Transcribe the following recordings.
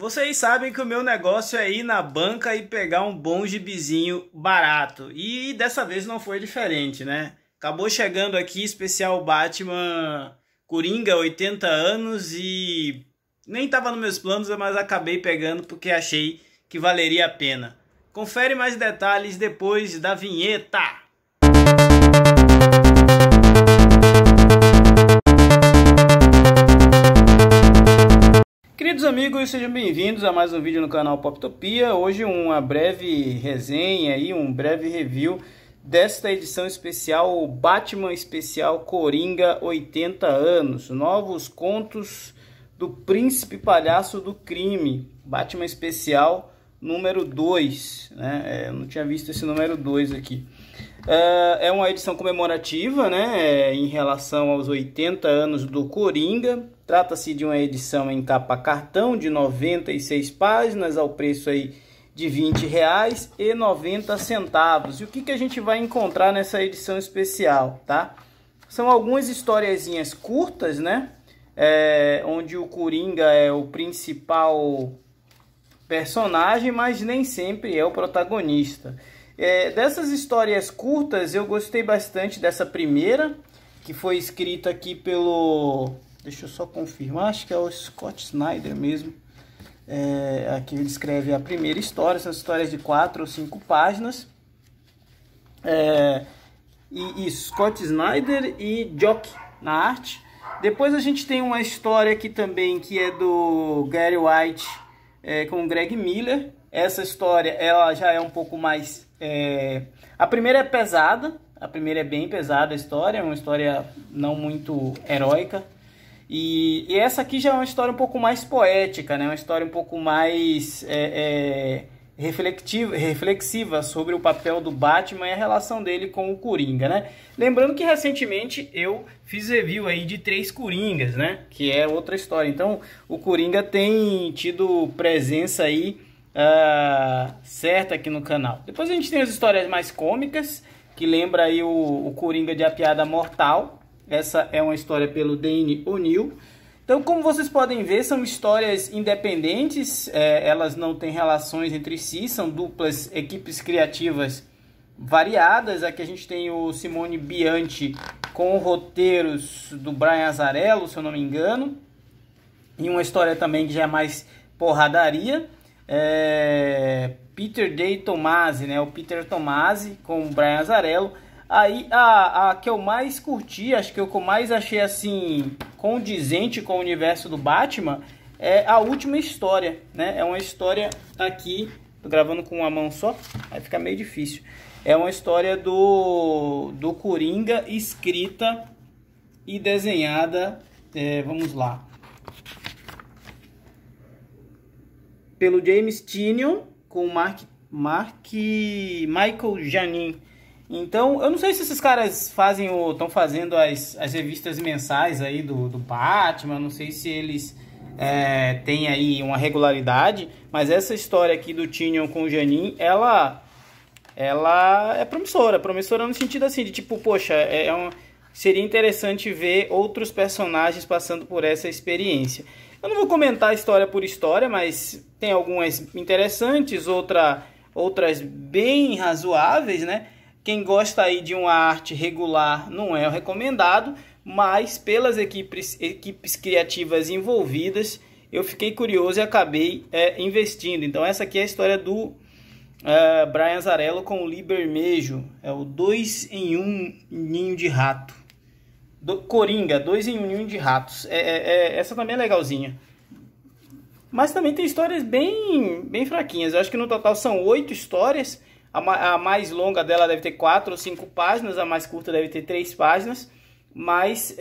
Vocês sabem que o meu negócio é ir na banca e pegar um bom gibizinho barato. E dessa vez não foi diferente, né? Acabou chegando aqui especial Batman Coringa 80 anos e nem estava nos meus planos, mas acabei pegando porque achei que valeria a pena. Confere mais detalhes depois da vinheta. Queridos amigos, sejam bem-vindos a mais um vídeo no canal Poptopia. Hoje uma breve resenha e um breve review desta edição especial Batman especial Coringa 80 anos, novos contos do Príncipe Palhaço do Crime, Batman especial número 2, né? Eu não tinha visto esse número 2 aqui. É uma edição comemorativa, né, em relação aos 80 anos do Coringa. Trata-se de uma edição em capa cartão de 96 páginas ao preço aí de R$ 20,90. E o que a gente vai encontrar nessa edição especial, tá? São algumas historiezinhas curtas, né, onde o Coringa é o principal personagem, mas nem sempre é o protagonista. Dessas histórias curtas, eu gostei bastante dessa primeira, que foi escrita aqui pelo... Deixa eu só confirmar, acho que é o Scott Snyder mesmo. Aqui ele escreve a primeira história, são histórias de 4 ou 5 páginas. E Scott Snyder e Jock na arte. Depois a gente tem uma história aqui também, que é do Gary White com o Greg Miller. Essa história ela já é um pouco mais... A primeira é pesada, a primeira é bem pesada a história, é uma história não muito heróica. E essa aqui já é uma história um pouco mais poética, né? Uma história um pouco mais reflexiva sobre o papel do Batman e a relação dele com o Coringa, né? Lembrando que recentemente eu fiz review aí de 3 Coringas, né? Que é outra história. Então o Coringa tem tido presença aí certa aqui no canal. Depois a gente tem as histórias mais cômicas, que lembra aí o Coringa de A Piada Mortal. Essa é uma história pelo Denny O'Neil. Então, como vocês podem ver, são histórias independentes, elas não têm relações entre si, são duplas equipes criativas variadas. Aqui a gente tem o Simone Bianchi com roteiros do Brian Azzarello, se eu não me engano. E uma história também que já é mais porradaria. Peter Tomasi, né? O Peter Tomasi com o Brian Azzarello. Aí a que eu mais curti, acho que o que eu mais achei assim condizente com o universo do Batman é a última história, né? É uma história aqui, tô gravando com uma mão só, aí fica meio difícil. É uma história do Coringa escrita e desenhada, vamos lá, pelo James Tynion com o Michael Janin. Então, eu não sei se esses caras fazem ou estão fazendo as revistas mensais aí do Batman, não sei se eles têm aí uma regularidade, mas essa história aqui do Tynion com o Janin, ela é promissora no sentido assim, de tipo, poxa, seria interessante ver outros personagens passando por essa experiência. Eu não vou comentar história por história, mas tem algumas interessantes, outras bem razoáveis, né? Quem gosta aí de uma arte regular não é o recomendado, mas pelas equipes criativas envolvidas, eu fiquei curioso e acabei investindo. Então essa aqui é a história do Brian Azzarello com o Libermejo, é o 2 em 1 ninho de rato. Do Coringa, 2 em 1 ninho de ratos. Essa também é legalzinha. Mas também tem histórias bem fraquinhas. Eu acho que no total são 8 histórias. A mais longa dela deve ter 4 ou 5 páginas, a mais curta deve ter 3 páginas, mas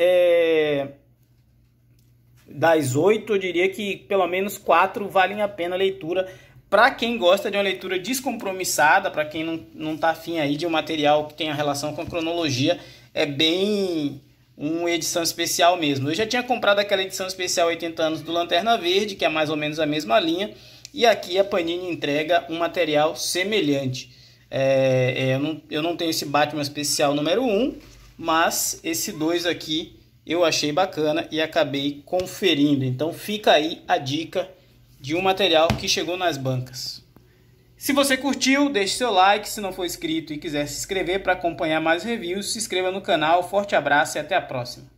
das 8 eu diria que pelo menos 4 valem a pena a leitura, para quem gosta de uma leitura descompromissada, para quem não está afim aí de um material que tenha relação com cronologia, é bem uma edição especial mesmo. Eu já tinha comprado aquela edição especial 80 anos do Lanterna Verde, que é mais ou menos a mesma linha, e aqui a Panini entrega um material semelhante. Eu não tenho esse Batman especial número 1, mas esse 2 aqui eu achei bacana e acabei conferindo. Então fica aí a dica de um material que chegou nas bancas. Se você curtiu, deixe seu like. Se não for inscrito e quiser se inscrever para acompanhar mais reviews, se inscreva no canal. Forte abraço e até a próxima.